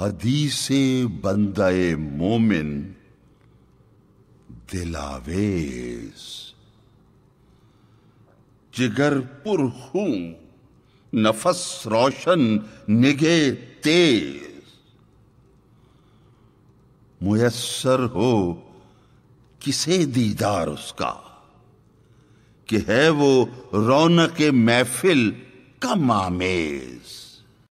हदीस बंदाए मोमिन दिलावेज। जिगर पुरखूं नफस रोशन निगे तेज। मुयस्सर हो किसे दीदार उसका कि है वो रौनक महफिल का मामेज।